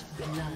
First blood.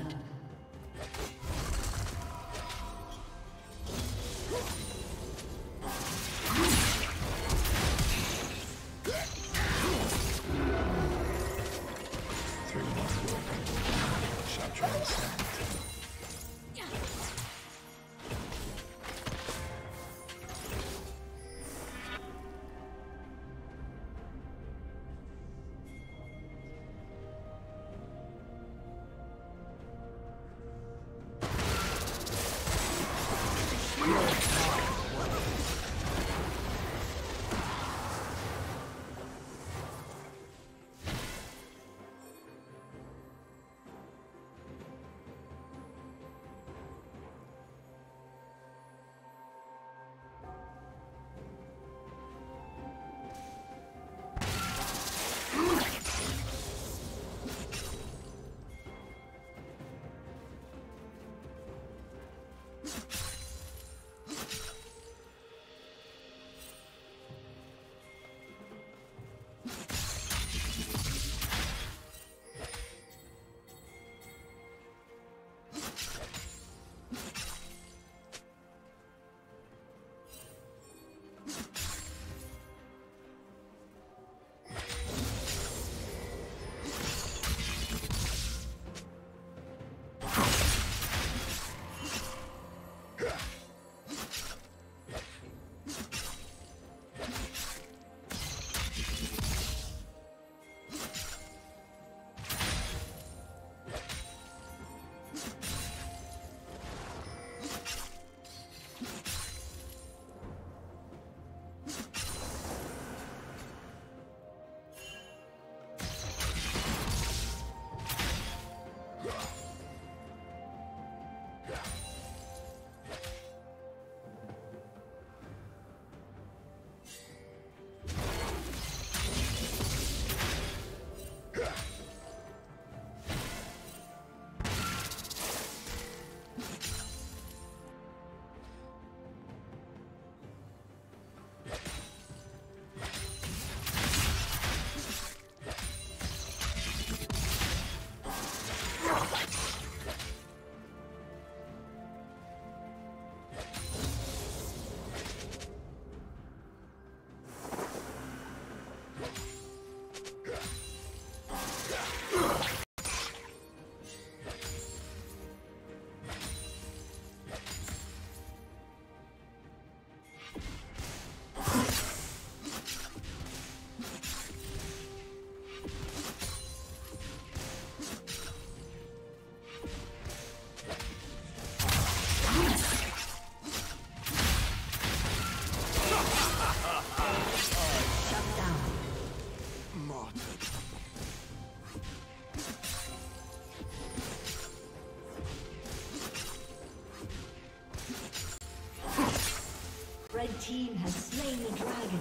Red team has slain the dragon.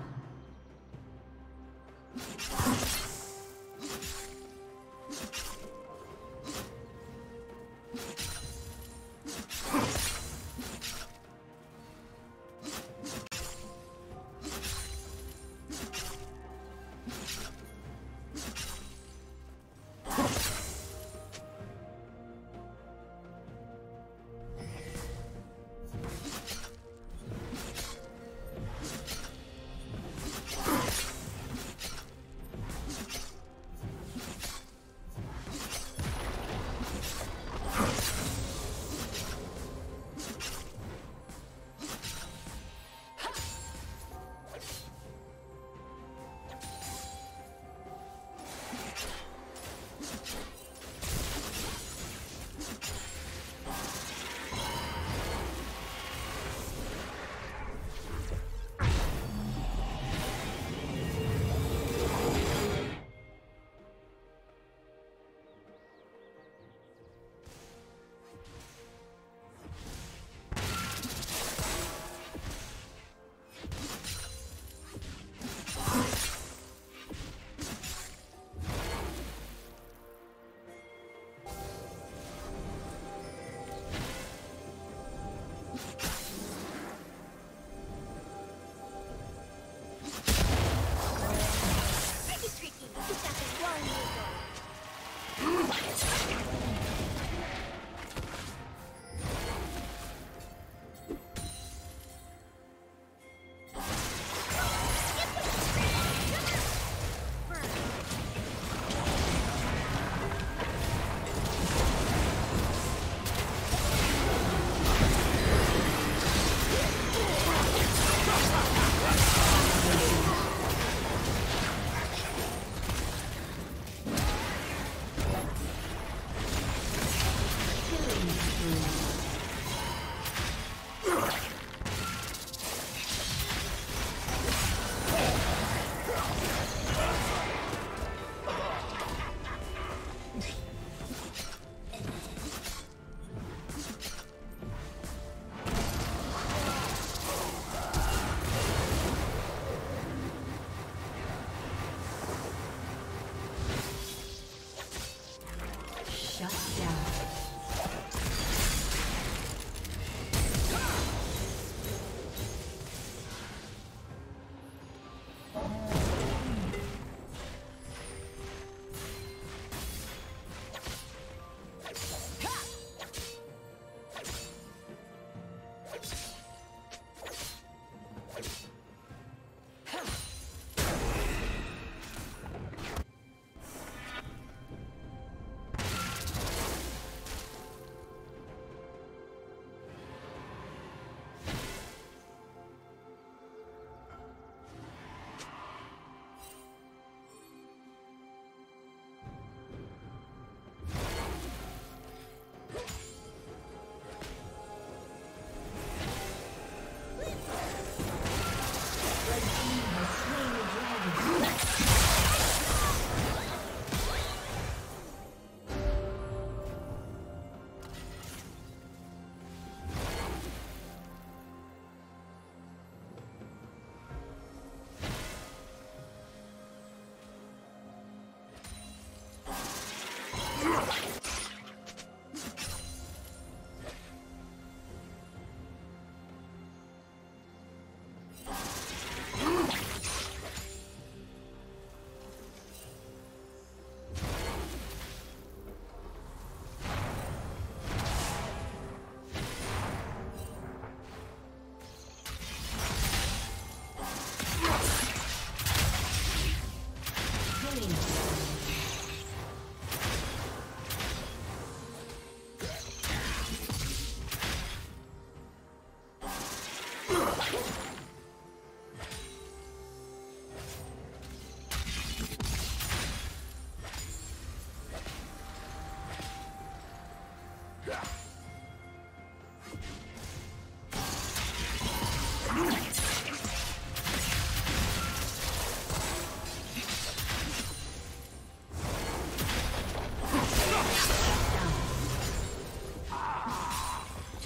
Ah!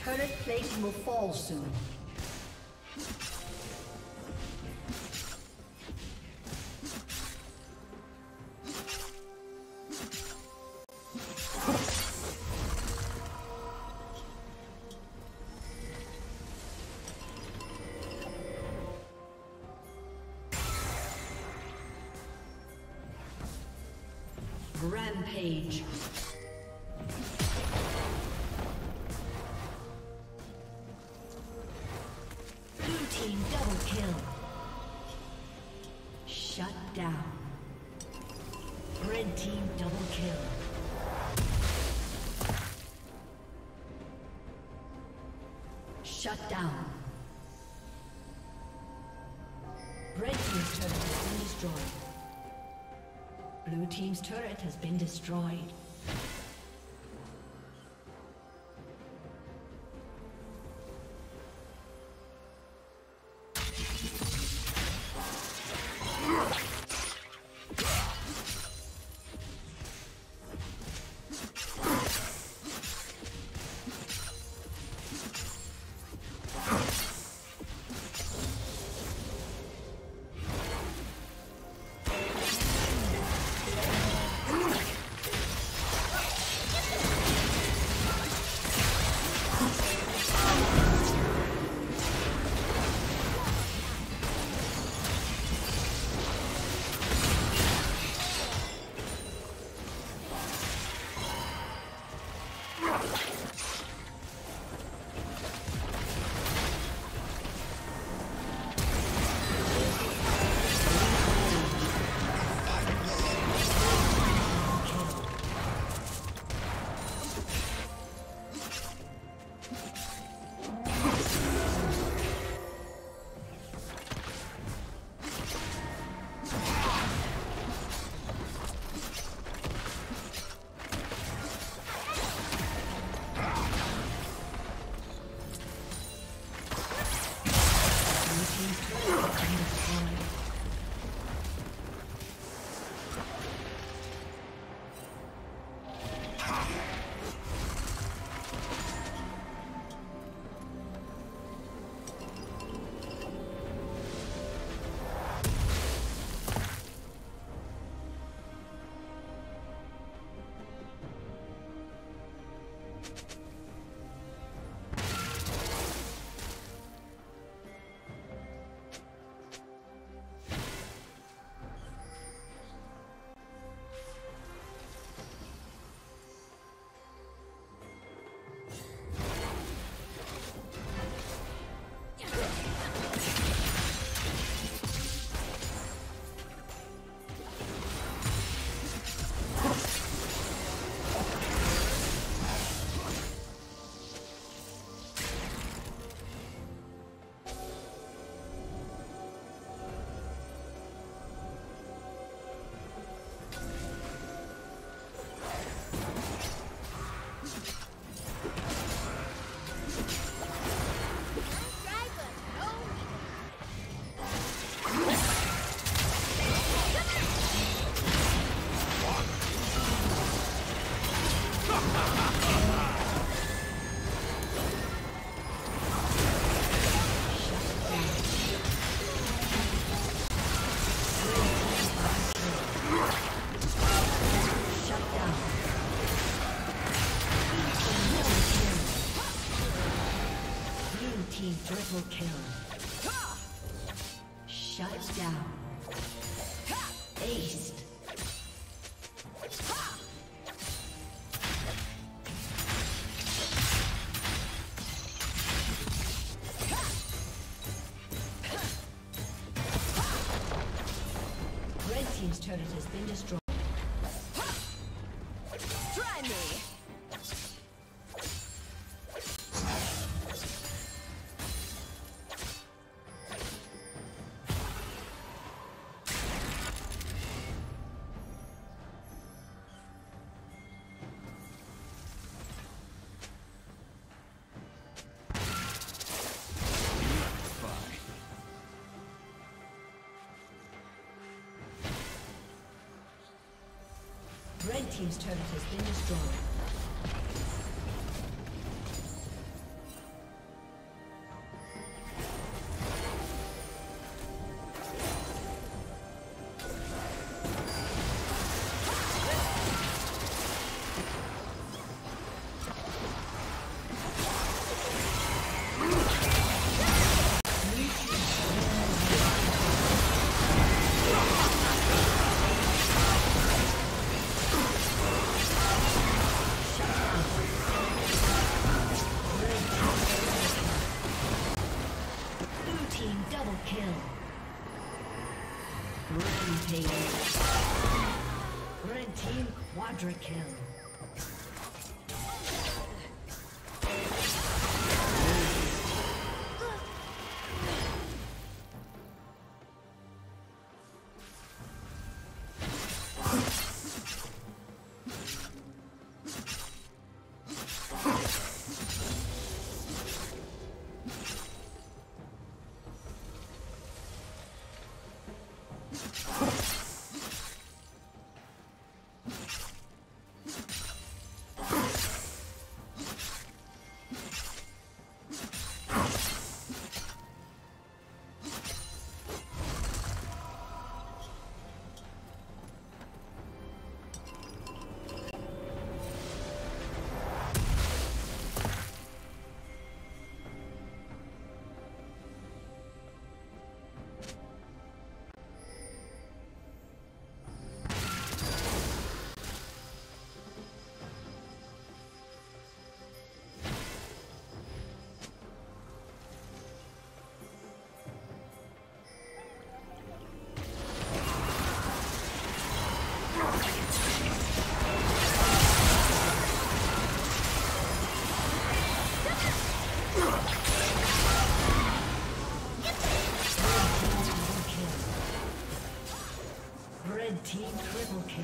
Turret plate will fall soon. Rampage. Shut down. Red team's turret has been destroyed. Blue team's turret has been destroyed. Triple kill. Shut down. Aced. Red team's turret has been destroyed. Red team's turret has been destroyed. Quadra kill. Team triple kill.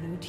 Blue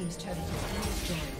team's turret has been destroyed.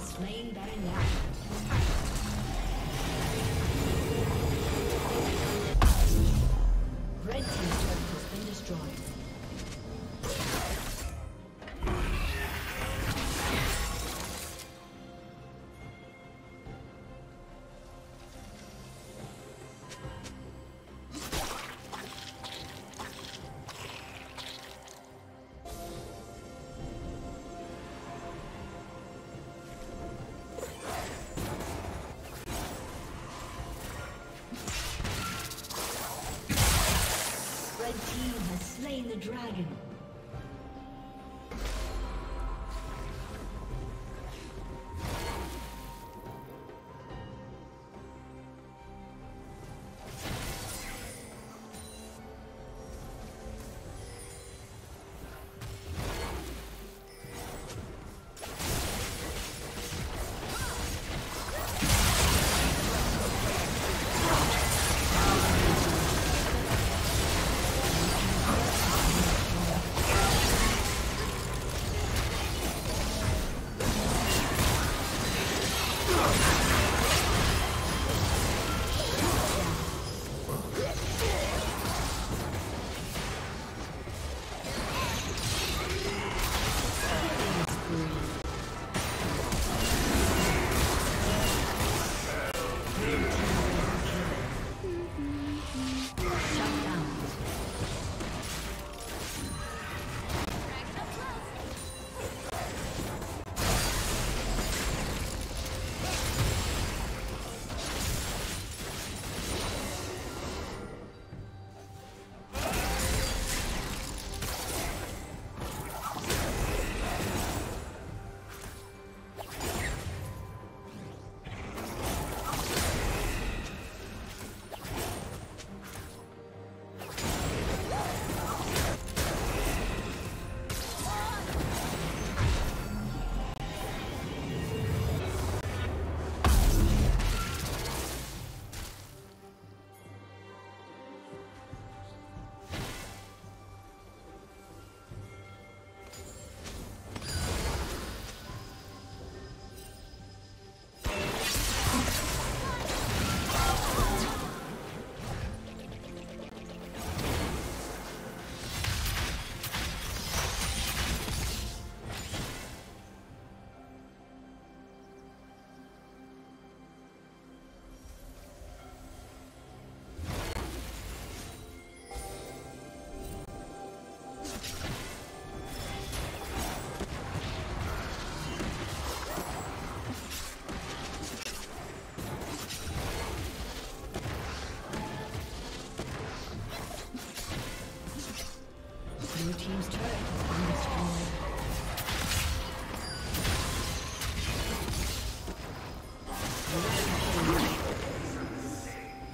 Slain by now. The dragon.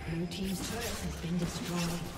Blue team's turret has been destroyed.